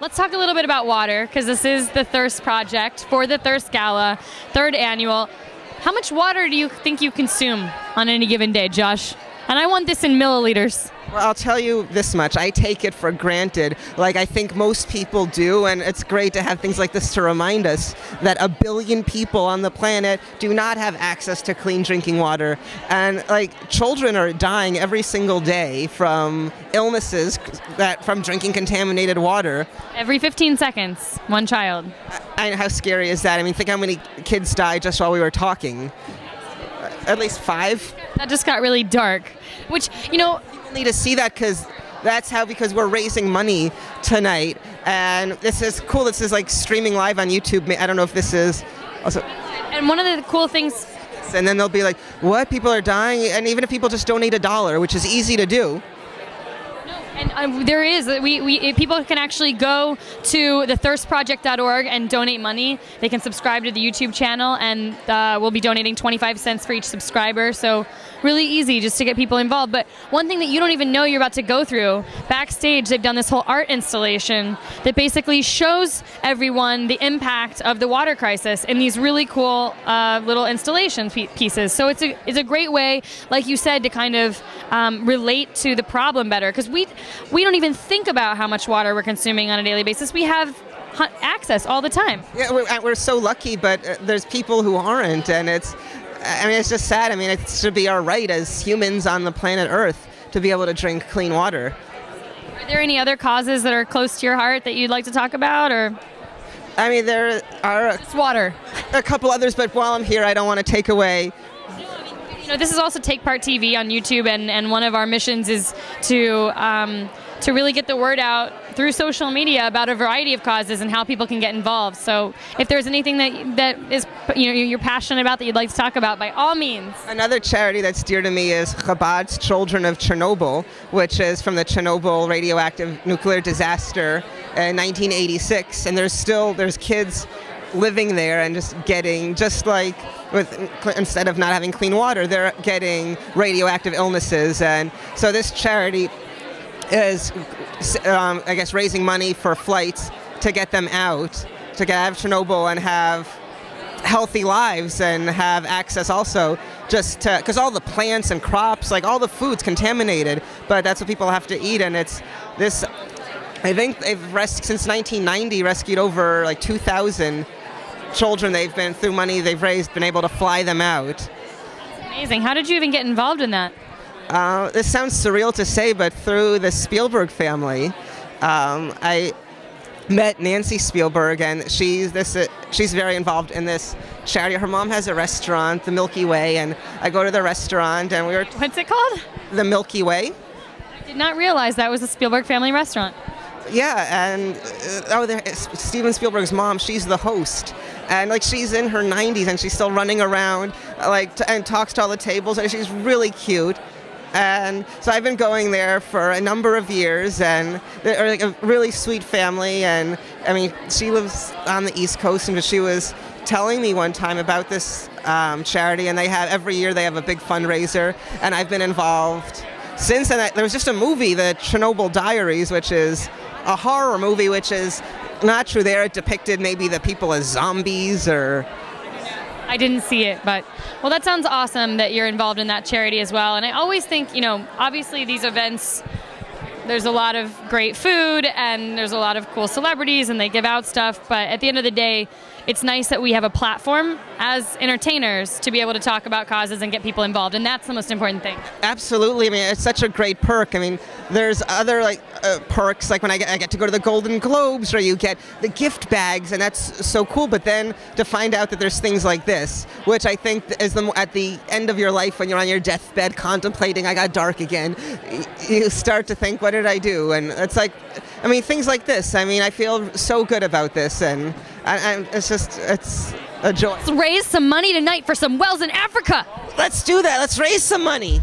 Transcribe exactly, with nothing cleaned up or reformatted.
Let's talk a little bit about water, because this is the Thirst Project for the Thirst Gala, third annual. How much water do you think you consume on any given day, Josh? And I want this in milliliters. Well, I'll tell you this much. I take it for granted, like I think most people do, and it's great to have things like this to remind us that a billion people on the planet do not have access to clean drinking water. And like children are dying every single day from illnesses that from drinking contaminated water. Every fifteen seconds, one child. I, I, how scary is that? I mean, think how many kids died just while we were talking. At least five. That just got really dark, which, you know, need to see that, because that's how, because we're raising money tonight, and this is cool. This is like streaming live on YouTube. I don't know if this is also. And one of the cool things. And then they'll be like, what? People are dying? And even if people just donate a dollar, which is easy to do. No, and um, there is. We, we, people can actually go to the thirst project dot org and donate money. They can subscribe to the YouTube channel, and uh, we'll be donating twenty-five cents for each subscriber. So really easy just to get people involved. But one thing that you don't even know you're about to go through, backstage they've done this whole art installation that basically shows everyone the impact of the water crisis in these really cool uh, little installation pe pieces. So it's a, it's a great way, like you said, to kind of um, relate to the problem better, because we, we don't even think about how much water we're consuming on a daily basis. We have access all the time. Yeah, we're, we're so lucky, but uh, there's people who aren't, and it's I mean, it's just sad. I mean, it should be our right as humans on the planet Earth to be able to drink clean water. Are there any other causes that are close to your heart that you'd like to talk about, or? I mean, there are a, just water. a couple others, but while I'm here, I don't want to take away. You know, this is also Take Part T V on YouTube, and, and one of our missions is to, um, to really get the word out through social media about a variety of causes and how people can get involved. So if there's anything that, that is, you know, you're passionate about that you'd like to talk about, by all means. Another charity that's dear to me is Chabad's Children of Chernobyl, which is from the Chernobyl radioactive nuclear disaster in nineteen eighty-six. And there's still, there's kids living there and just getting, just like with, instead of not having clean water, they're getting radioactive illnesses. And so this charity is, um, I guess, raising money for flights to get them out, to get out of Chernobyl and have healthy lives and have access also just to, because all the plants and crops, like all the food's contaminated, but that's what people have to eat. And it's this, I think they've rescued, since nineteen ninety, rescued over like two thousand children. They've been, through money they've raised, been able to fly them out. That's amazing. How did you even get involved in that? Uh, this sounds surreal to say, but through the Spielberg family, um, I met Nancy Spielberg, and she's this. Uh, she's very involved in this charity. Her mom has a restaurant, the Milky Way, and I go to the restaurant, and we were. What's it called? The Milky Way. I did not realize that was a Spielberg family restaurant. Yeah, and uh, oh, there, Steven Spielberg's mom. She's the host. And like she's in her nineties, and she's still running around, like t and talks to all the tables, and she's really cute. And so I've been going there for a number of years, and they're like a really sweet family. And I mean, she lives on the East Coast, and she was telling me one time about this um, charity, and they have every year they have a big fundraiser, and I've been involved since. And I, there was just a movie, The Chernobyl Diaries, which is a horror movie, which is not true. There it depicted maybe the people as zombies or. I didn't see it, but, well, that sounds awesome that you're involved in that charity as well. And I always think, you know, obviously these events, there's a lot of great food and there's a lot of cool celebrities and they give out stuff, but at the end of the day, it's nice that we have a platform as entertainers to be able to talk about causes and get people involved, and that's the most important thing. Absolutely. I mean, it's such a great perk. I mean, there's other like uh, perks, like when I get, I get to go to the Golden Globes, where you get the gift bags, and that's so cool. But then to find out that there's things like this, which I think is the, at the end of your life when you're on your deathbed contemplating, I got dark again, you start to think, what did I do? And it's like, I mean, things like this. I mean, I feel so good about this, and. And it's just, it's a joy. Let's raise some money tonight for some wells in Africa. Let's do that. Let's raise some money.